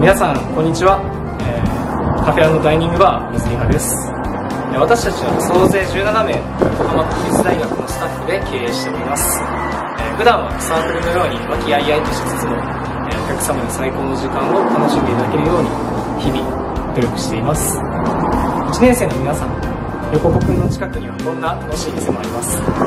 皆さんこんにちは、カフェ&ダイニングバー水木春です。私たちは総勢17名横浜国立大学のスタッフで経営しております。普段はサークルのように和気あいあいとしつつも、お客様に最高の時間を楽しんでいただけるように日々努力しています。1年生の皆さん、横浜の近くにはこんな楽しい店もあります。